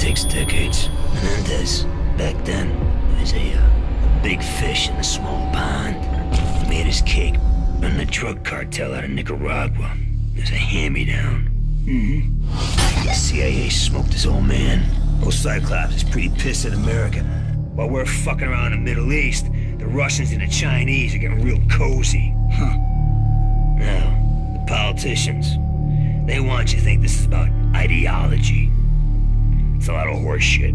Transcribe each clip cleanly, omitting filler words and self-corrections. takes decades. Menendez, back then, was a big fish in a small pond. He made his cake on the drug cartel out of Nicaragua. It was a hand-me-down. Mm-hmm. The CIA smoked his old man. Old Cyclops is pretty pissed at America. While we're fucking around in the Middle East, the Russians and the Chinese are getting real cozy. Huh. Now, the politicians, they want you to think this is about ideology. It's a lot of horse shit.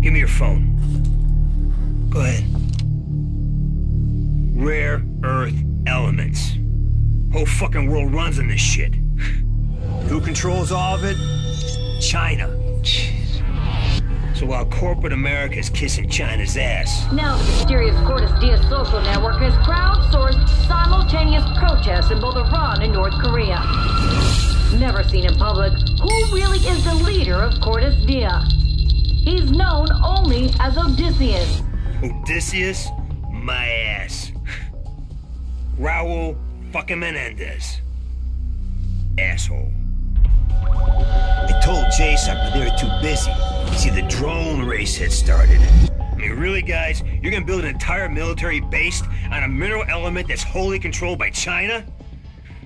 Give me your phone. Go ahead. Rare Earth Elements. Whole fucking world runs on this shit. Who controls all of it? China. Jeez. So while corporate America is kissing China's ass... Now the mysterious Cordis Die social network has crowdsourced simultaneous protests in both Iran and North Korea. Never seen in public, who really is the leader of Cordis Die? He's known only as Odysseus. Odysseus? My ass. Raul fucking Menendez. Asshole. I told JSOC, but they were too busy. See, the drone race had started. I mean, really, guys? You're gonna build an entire military base on a mineral element that's wholly controlled by China?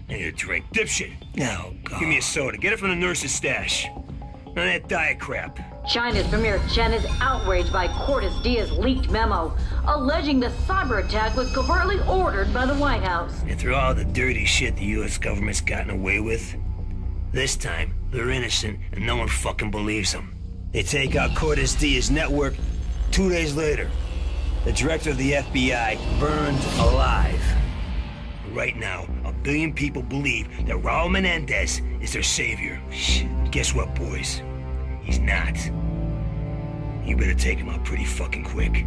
I need a drink. Dipshit. Oh, God. Give me a soda. Get it from the nurse's stash. None of that diet crap. China's Premier Chen is outraged by Cordis Die's leaked memo, alleging the cyber attack was covertly ordered by the White House. And through all the dirty shit the U.S. government's gotten away with, this time, they're innocent and no one fucking believes them. They take out Cordis Die's network 2 days later. The director of the FBI burned alive. Right now, 1 billion people believe that Raul Menendez is their savior. Shit. Guess what, boys? He's not. You better take him out pretty fucking quick.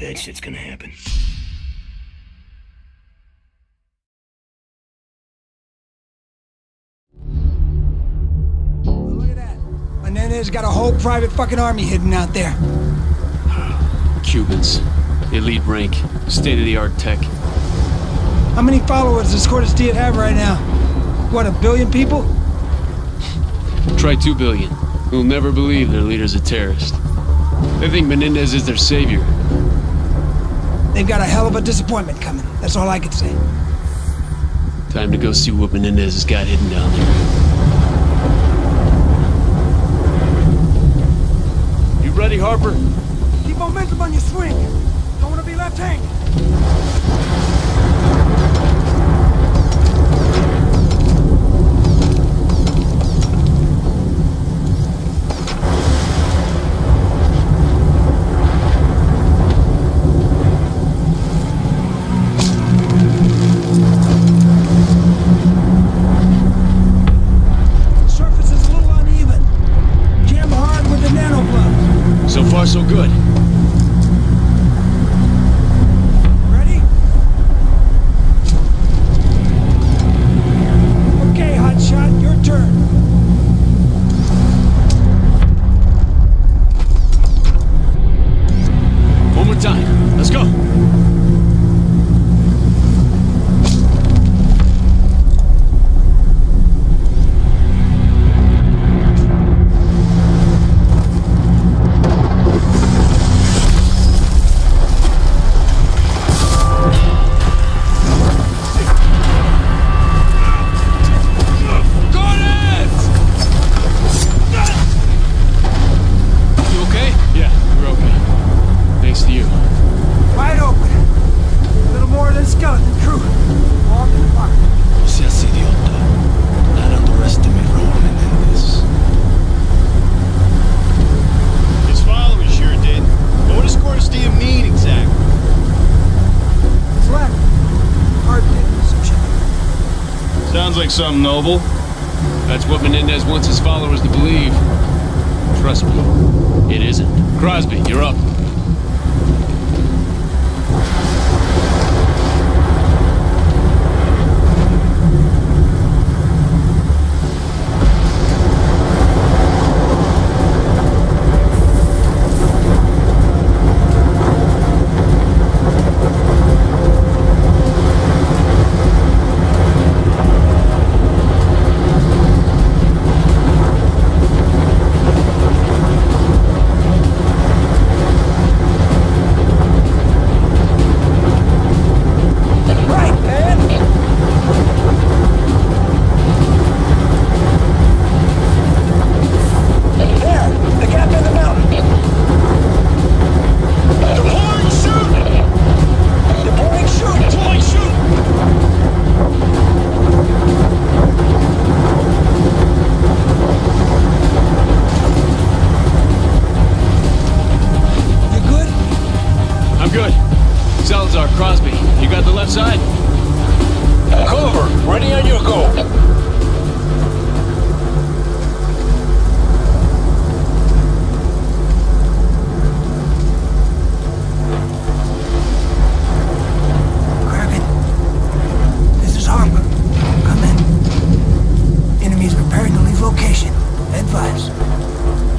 That shit's gonna happen. Menendez got a whole private fucking army hidden out there. Cubans. Elite rank. State-of-the-art tech. How many followers does Cordis Die have right now? What, 1 billion people? Try 2 billion. We'll never believe their leader's a terrorist. They think Menendez is their savior. They've got a hell of a disappointment coming. That's all I can say. Time to go see what Menendez has got hidden down there. Ready, Harper? Keep momentum on your swing. Don't want to be left hanging. So good. Ready? Okay, hotshot, your turn. One more time. Let's go. Something noble. That's what Menendez wants his followers to believe. Trust me, it isn't. Crosby, you're up. left side. Cover, ready on your go. Kraken, this is Harper. Come in. Enemy is preparing to leave location. Advise.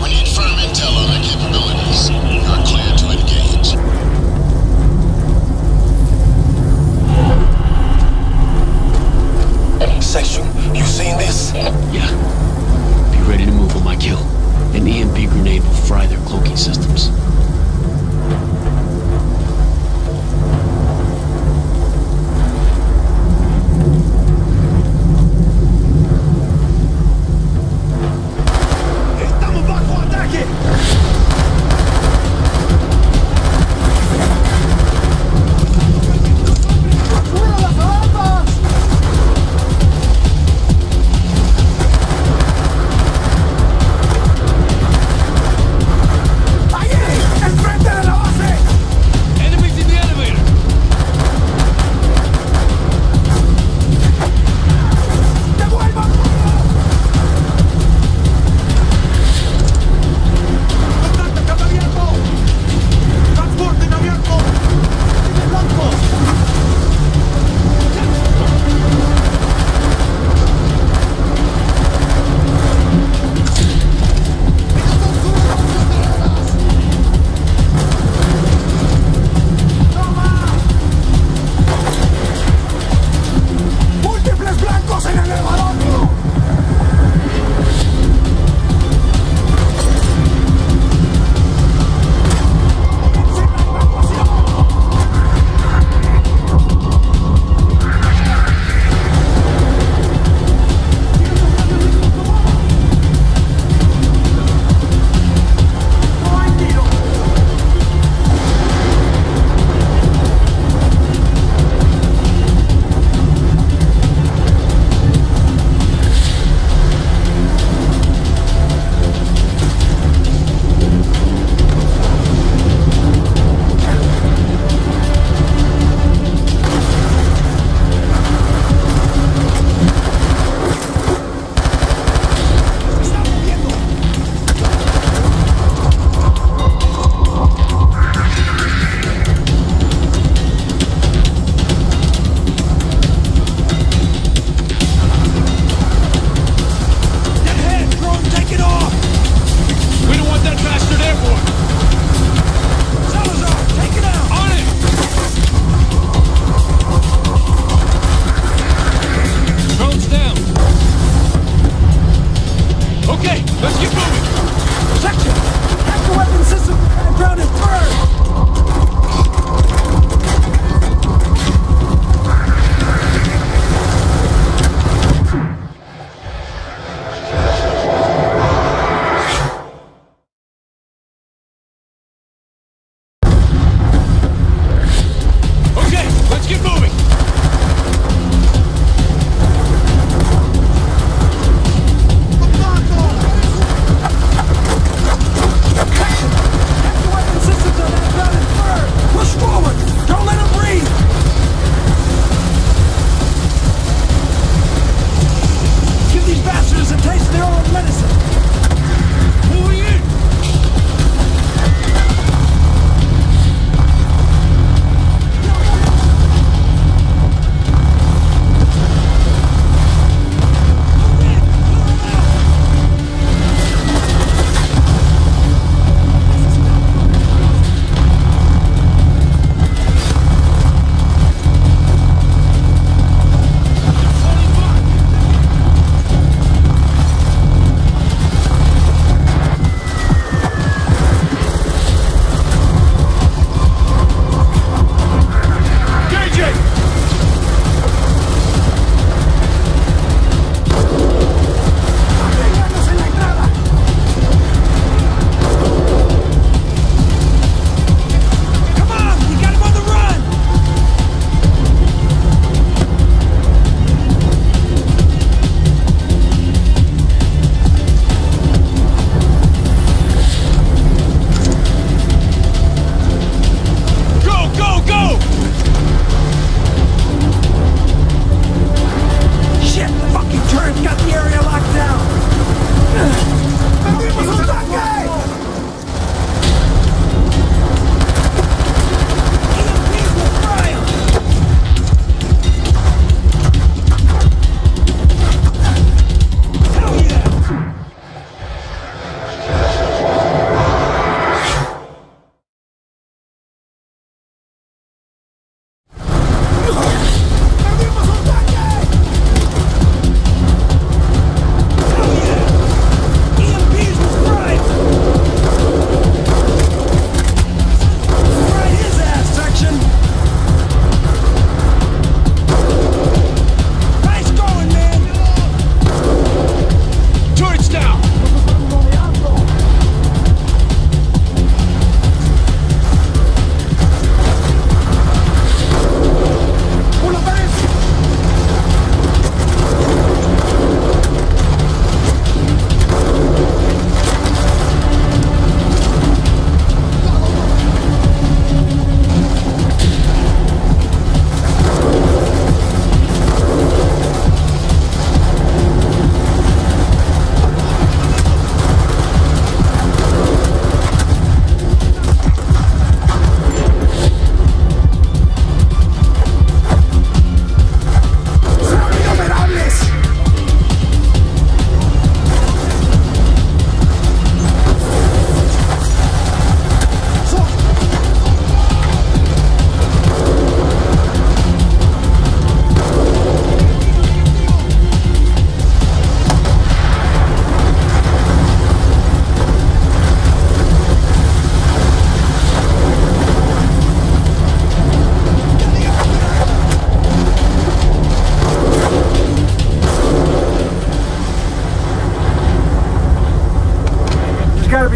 We need firm intel on their capabilities. You're clear to engage. Section, you seen this? Yeah. Be ready to move on my kill. An EMP grenade will fry their cloaking systems.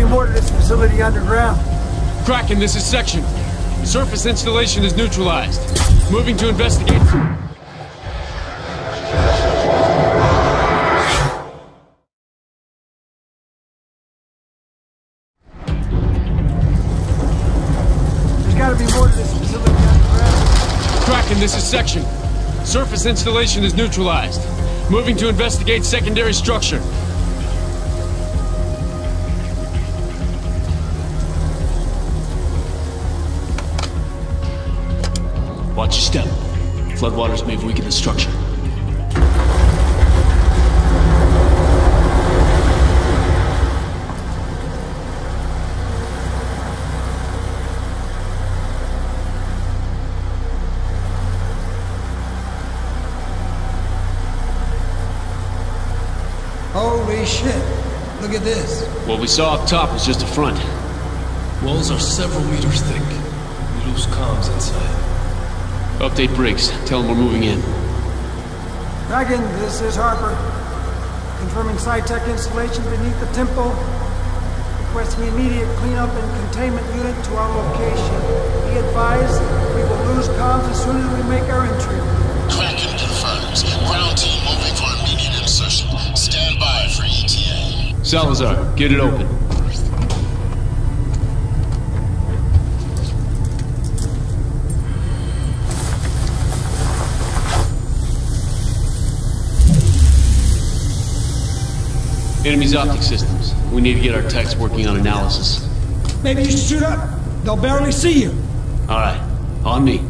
You ordered this facility underground. Kraken, this is Section. Surface installation is neutralized. Moving to investigate. There's gotta be more to this facility underground. Kraken, this is Section. Surface installation is neutralized. Moving to investigate secondary structure. Watch your step. Floodwaters may have weakened the structure. Holy shit. Look at this. What we saw up top was just a front. Walls are several meters thick. We lose comms inside. Update Briggs. Tell him we're moving in. Dragon, this is Harper. Confirming SciTech installation beneath the temple. Requesting immediate cleanup and containment unit to our location. Be advised, we will lose comms as soon as we make our entry. Kraken confirms. Ground team moving for immediate insertion. Stand by for ETA. Salazar, get it open. Enemy's optic systems. We need to get our techs working on analysis. Maybe you should shoot up. They'll barely see you. All right. On me.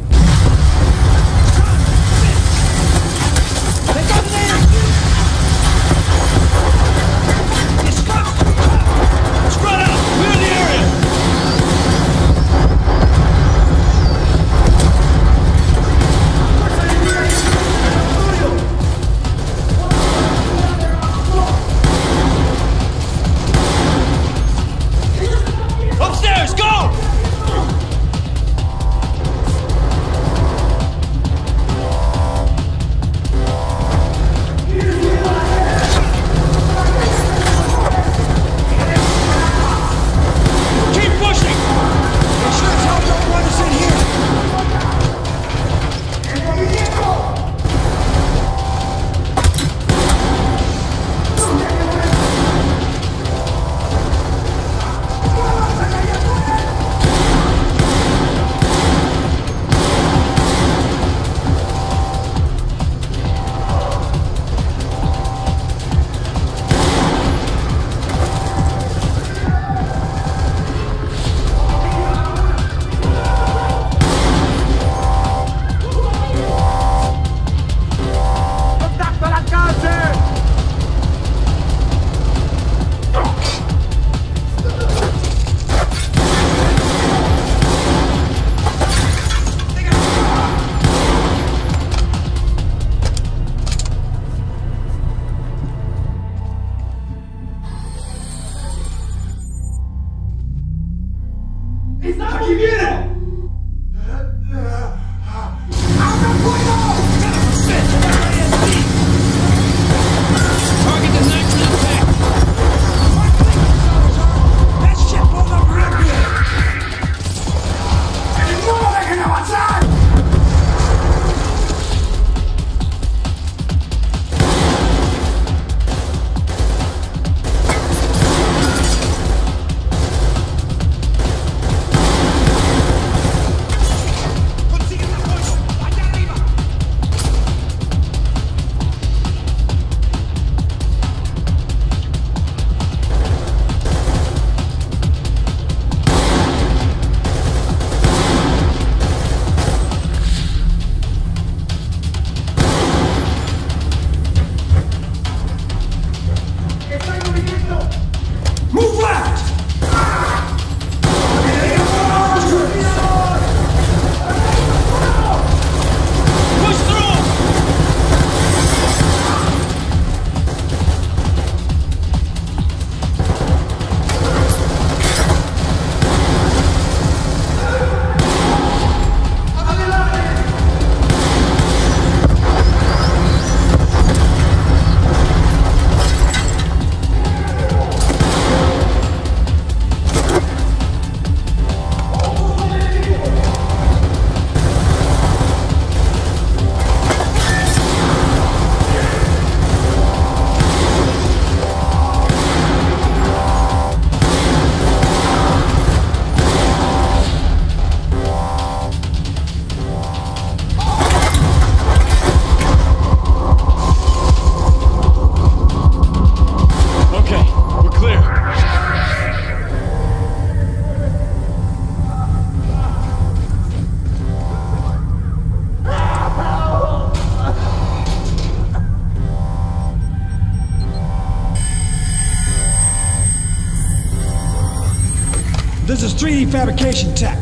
This is 3D fabrication tech.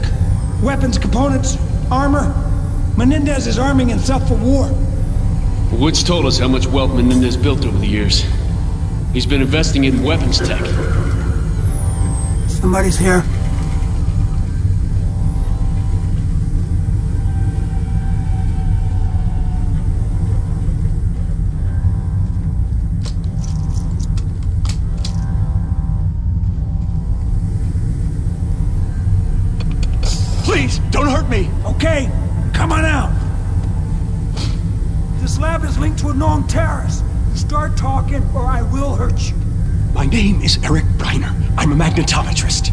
Weapons, components, armor. Menendez is arming himself for war. Woods told us how much wealth Menendez built over the years. He's been investing in weapons tech. Somebody's here. Please, don't hurt me! Okay, come on out! This lab is linked to a known terrorist. Start talking or I will hurt you. My name is Eric Breiner. I'm a magnetometrist.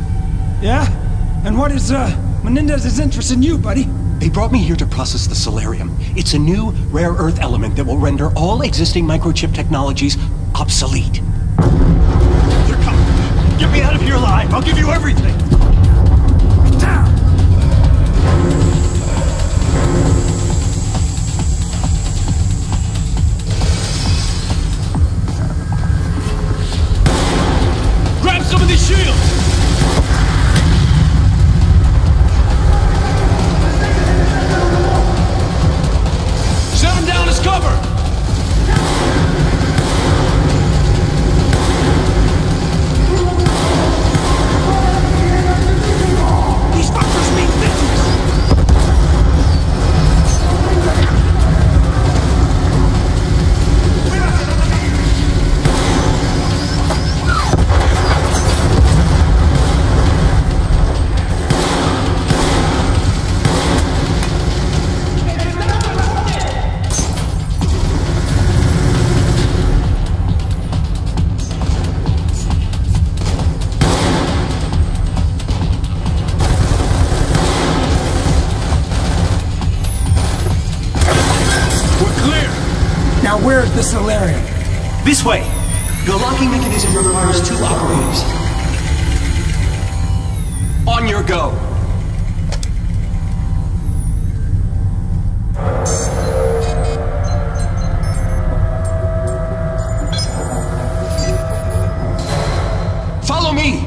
Yeah? And what is, Menendez's interest in you, buddy? They brought me here to process the Celerium. It's a new rare earth element that will render all existing microchip technologies obsolete. They're coming. Get me out of here alive. I'll give you everything. This way! The locking mechanism requires two operators. On your go! Follow me!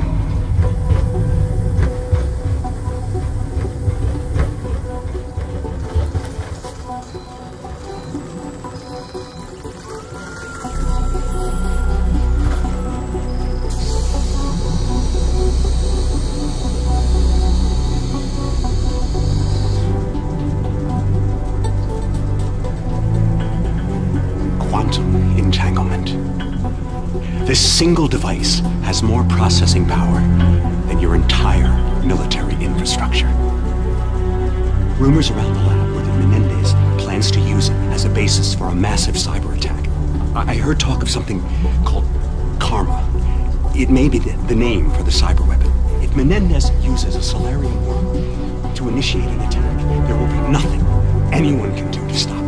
This single device has more processing power than your entire military infrastructure. Rumors around the lab were that Menendez plans to use it as a basis for a massive cyber attack. I heard talk of something called Karma. It may be the name for the cyber weapon. If Menendez uses a Celerium worm to initiate an attack, there will be nothing anyone can do to stop it.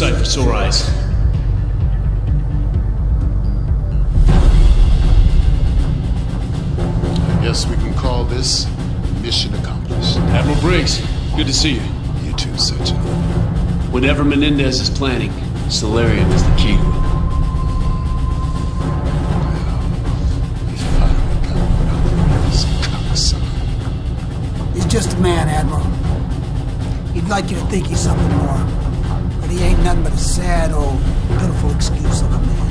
sight for sore eyes. I guess we can call this mission accomplished. Admiral Briggs, good to see you. You too, Sergeant. Whatever Menendez is planning, Celerium is the key to it. Just a man, Admiral. He'd like you to think he's something more, but he ain't nothing but a sad old pitiful excuse of a man.